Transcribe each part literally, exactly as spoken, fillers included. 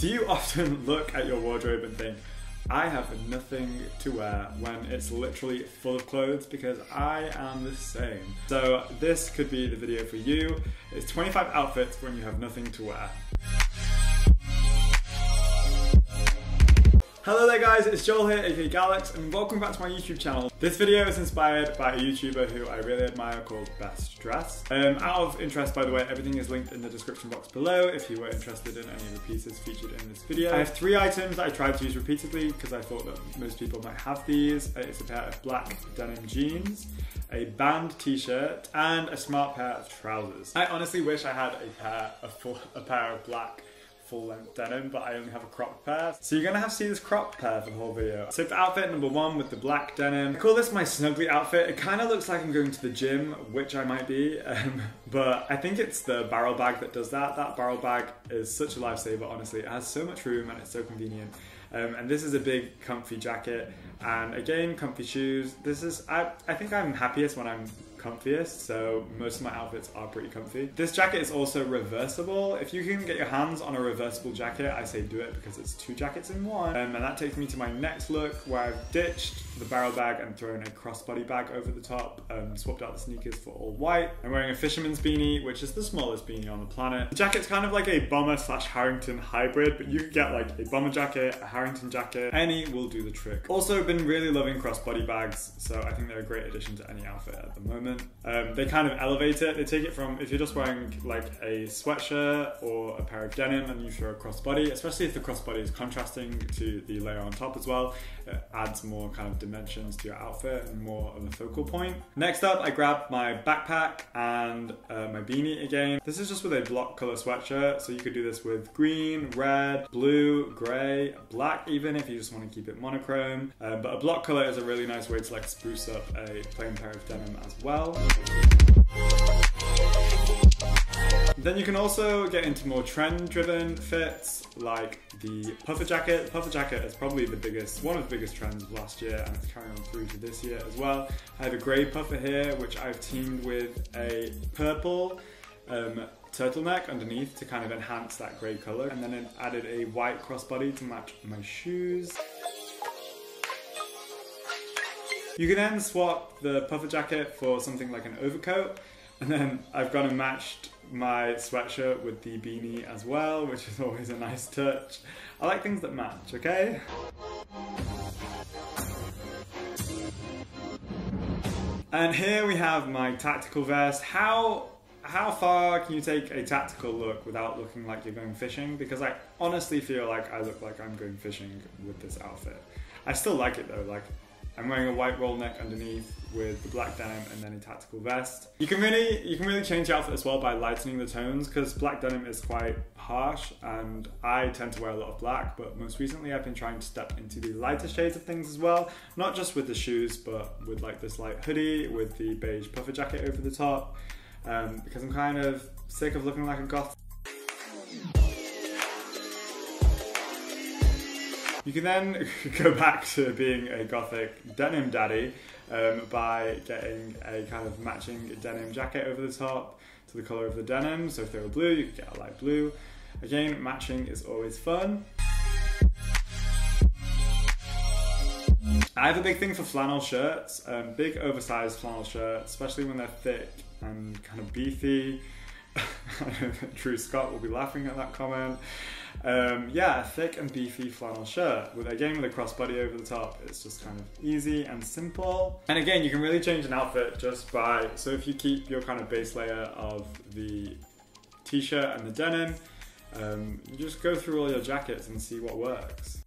Do you often look at your wardrobe and think, I have nothing to wear, when it's literally full of clothes? Because I am the same. So this could be the video for you. It's twenty-five outfits when you have nothing to wear. Hello there guys, it's Joel here, aka Galax, and welcome back to my YouTube channel. This video is inspired by a YouTuber who I really admire called Best Dress. Um, out of interest, by the way, everything is linked in the description box below if you were interested in any of the pieces featured in this video. I have three items that I tried to use repeatedly because I thought that most people might have these. It's a pair of black denim jeans, a band t-shirt, and a smart pair of trousers. I honestly wish I had a pair of, full, a pair of black full-length denim, but I only have a cropped pair. So you're gonna have to see this cropped pair for the whole video. So for outfit number one with the black denim, I call this my snuggly outfit. It kind of looks like I'm going to the gym, which I might be, um, but I think it's the barrel bag that does that. That barrel bag is such a lifesaver, honestly. It has so much room and it's so convenient. Um, and this is a big comfy jacket, and again, comfy shoes. This is, I, I think I'm happiest when I'm comfiest, so most of my outfits are pretty comfy. This jacket is also reversible. If you can get your hands on a reversible jacket, I say do it, because it's two jackets in one. Um, and that takes me to my next look, where I've ditched the barrel bag and thrown a crossbody bag over the top, um, swapped out the sneakers for all white. I'm wearing a fisherman's beanie, which is the smallest beanie on the planet. The jacket's kind of like a bomber slash Harrington hybrid, but you could get like a bomber jacket, a Harrington jacket, any will do the trick. Also, been really loving crossbody bags, so I think they're a great addition to any outfit at the moment. Um, they kind of elevate it. They take it from, if you're just wearing like a sweatshirt or a pair of denim and you throw a crossbody, especially if the crossbody is contrasting to the layer on top as well, it adds more kind of dimensions to your outfit and more of a focal point. Next up, I grabbed my backpack and uh, my beanie again. This is just with a block color sweatshirt, so you could do this with green, red, blue, gray, black even if you just want to keep it monochrome. Uh, but a block color is a really nice way to like spruce up a plain pair of denim as well. Then you can also get into more trend-driven fits, like the puffer jacket. The puffer jacket is probably the biggest, one of the biggest trends of last year, and it's carrying on through to this year as well. I have a grey puffer here, which I've teamed with a purple um, turtleneck underneath to kind of enhance that grey colour, and then I've added a white crossbody to match my shoes. You can then swap the puffer jacket for something like an overcoat, and then I've gone and matched my sweatshirt with the beanie as well, which is always a nice touch. I like things that match, okay? And here we have my tactical vest. How How far can you take a tactical look without looking like you're going fishing? Because I honestly feel like I look like I'm going fishing with this outfit. I still like it though, like I'm wearing a white roll neck underneath with the black denim and then a tactical vest. You can really you can really change your outfit as well by lightening the tones, because black denim is quite harsh and I tend to wear a lot of black, but most recently I've been trying to step into the lighter shades of things as well, not just with the shoes but with like this light hoodie with the beige puffer jacket over the top, um, because I'm kind of sick of looking like a goth. You can then go back to being a gothic denim daddy um, by getting a kind of matching denim jacket over the top to the colour of the denim. So if they were blue, you could get a light blue. Again, matching is always fun. I have a big thing for flannel shirts, um, big oversized flannel shirts, especially when they're thick and kind of beefy. True Scott will be laughing at that comment. Um, yeah, a thick and beefy flannel shirt with, again, with a crossbody over the top. It's just kind of easy and simple. And again, you can really change an outfit just by, so if you keep your kind of base layer of the t-shirt and the denim, um, you just go through all your jackets and see what works.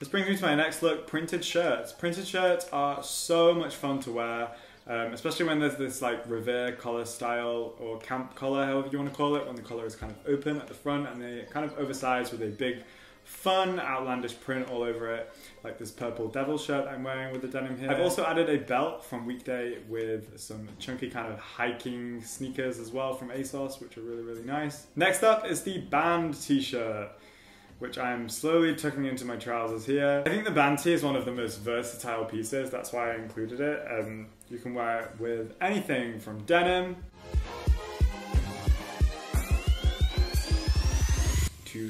This brings me to my next look, printed shirts. Printed shirts are so much fun to wear. Um, especially when there's this like revere collar style or camp collar, however you want to call it, when the collar is kind of open at the front and they kind of oversized with a big fun outlandish print all over it, like this purple devil shirt I'm wearing with the denim here. I've also added a belt from Weekday with some chunky kind of hiking sneakers as well from ASOS, which are really, really nice. Next up is the band t-shirt, which I'm slowly tucking into my trousers here. I think the band tee is one of the most versatile pieces, that's why I included it. Um, you can wear it with anything from denim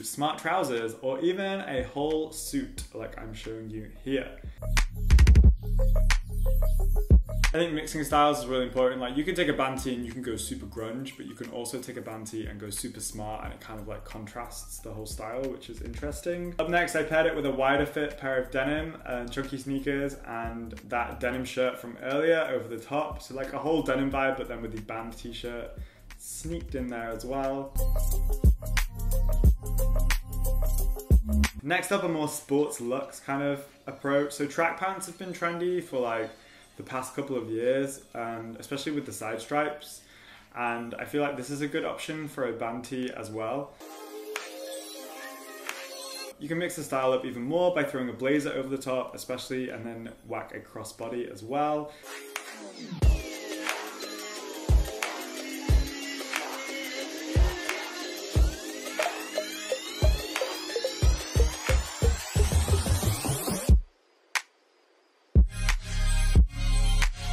smart trousers, or even a whole suit like I'm showing you here. I think mixing styles is really important. Like, you can take a banty and you can go super grunge, but you can also take a banty and go super smart, and it kind of like contrasts the whole style, which is interesting. Up next, I paired it with a wider fit pair of denim and chunky sneakers and that denim shirt from earlier over the top. So like a whole denim vibe, but then with the band t-shirt sneaked in there as well. Next up, a more sports looks kind of approach. So track pants have been trendy for like the past couple of years, and especially with the side stripes, and I feel like this is a good option for a banty as well. You can mix the style up even more by throwing a blazer over the top especially, and then whack a crossbody as well.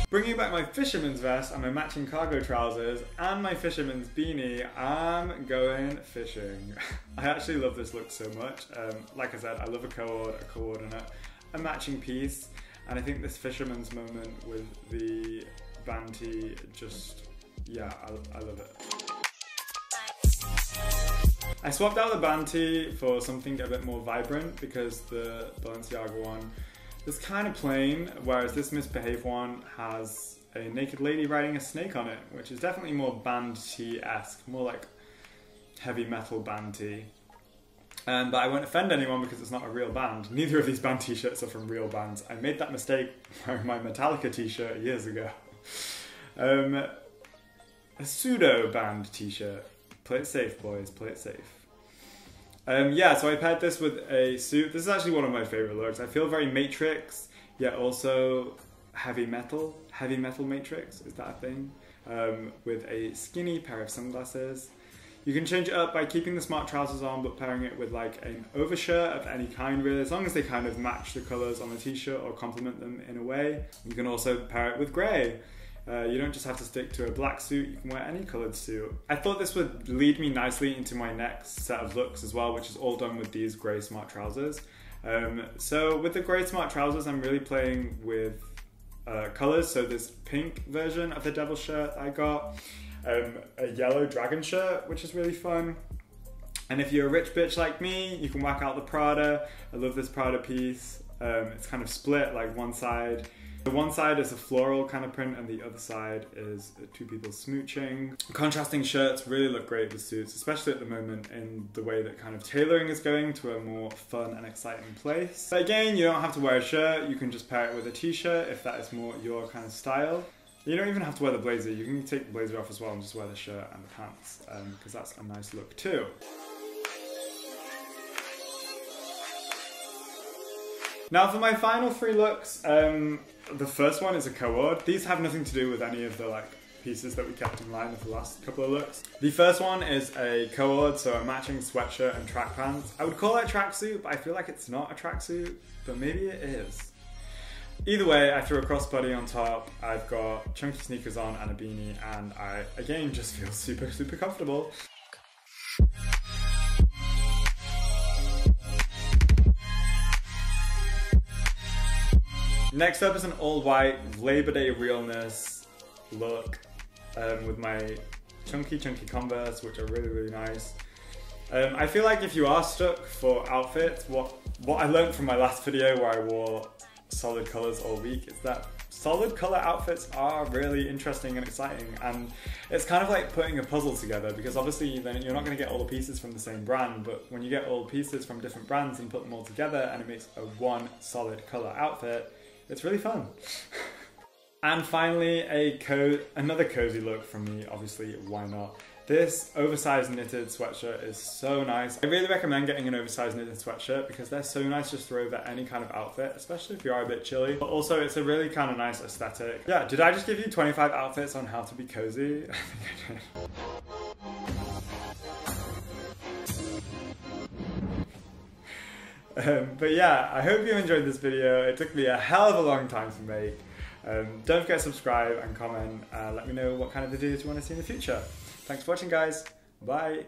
Bringing back my fisherman's vest and my matching cargo trousers and my fisherman's beanie, I'm going fishing. I actually love this look so much. Um, like I said, I love a co-ord, a coordinate, a matching piece, and I think this fisherman's moment with the banty, just, yeah, I, I love it. I swapped out the banty for something a bit more vibrant, because the Balenciaga one, it's kind of plain, whereas this Misbehave one has a naked lady riding a snake on it, which is definitely more band-tee-esque, more like heavy metal band-tee. Um, but I won't offend anyone because it's not a real band. Neither of these band t-shirts are from real bands. I made that mistake wearing my Metallica t-shirt years ago. Um, a pseudo-band t-shirt. Play it safe, boys, play it safe. Um, yeah, so I paired this with a suit. This is actually one of my favourite looks. I feel very Matrix, yet also heavy metal. Heavy metal Matrix, is that a thing? Um, with a skinny pair of sunglasses. You can change it up by keeping the smart trousers on, but pairing it with like an overshirt of any kind really, as long as they kind of match the colours on the t-shirt or complement them in a way. You can also pair it with grey. Uh, you don't just have to stick to a black suit, you can wear any coloured suit. I thought this would lead me nicely into my next set of looks as well, which is all done with these grey smart trousers. Um, so with the grey smart trousers, I'm really playing with uh, colours. So this pink version of the devil shirt I got, um, a yellow dragon shirt, which is really fun. And if you're a rich bitch like me, you can whack out the Prada. I love this Prada piece. Um, it's kind of split, like one side. The one side is a floral kind of print and the other side is two people smooching. Contrasting shirts really look great with suits, especially at the moment in the way that kind of tailoring is going to a more fun and exciting place. But again, you don't have to wear a shirt, you can just pair it with a t-shirt if that is more your kind of style. You don't even have to wear the blazer, you can take the blazer off as well and just wear the shirt and the pants, because um, that's a nice look too. Now for my final three looks, um, the first one is a co-ord. These have nothing to do with any of the like pieces that we kept in line with the last couple of looks. The first one is a co-ord, so a matching sweatshirt and track pants. I would call it a tracksuit, but I feel like it's not a tracksuit, but maybe it is. Either way, I threw a crossbody on top, I've got chunky sneakers on and a beanie, and I, again, just feel super, super comfortable. Next up is an all-white Labor Day realness look um, with my chunky, chunky Converse, which are really, really nice. Um, I feel like if you are stuck for outfits, what, what I learned from my last video where I wore solid colours all week is that solid colour outfits are really interesting and exciting, and it's kind of like putting a puzzle together, because obviously then you're not going to get all the pieces from the same brand, but when you get all the pieces from different brands and put them all together and it makes a one solid colour outfit, it's really fun. And finally, a co another cozy look from me, obviously, why not? This oversized knitted sweatshirt is so nice. I really recommend getting an oversized knitted sweatshirt because they're so nice just to throw over any kind of outfit, especially if you are a bit chilly. But also, it's a really kind of nice aesthetic. Yeah, did I just give you twenty-five outfits on how to be cozy? I think I did. Um, but yeah, I hope you enjoyed this video. It took me a hell of a long time to make. Um, don't forget to subscribe and comment. Uh, let me know what kind of videos you want to see in the future. Thanks for watching, guys. Bye.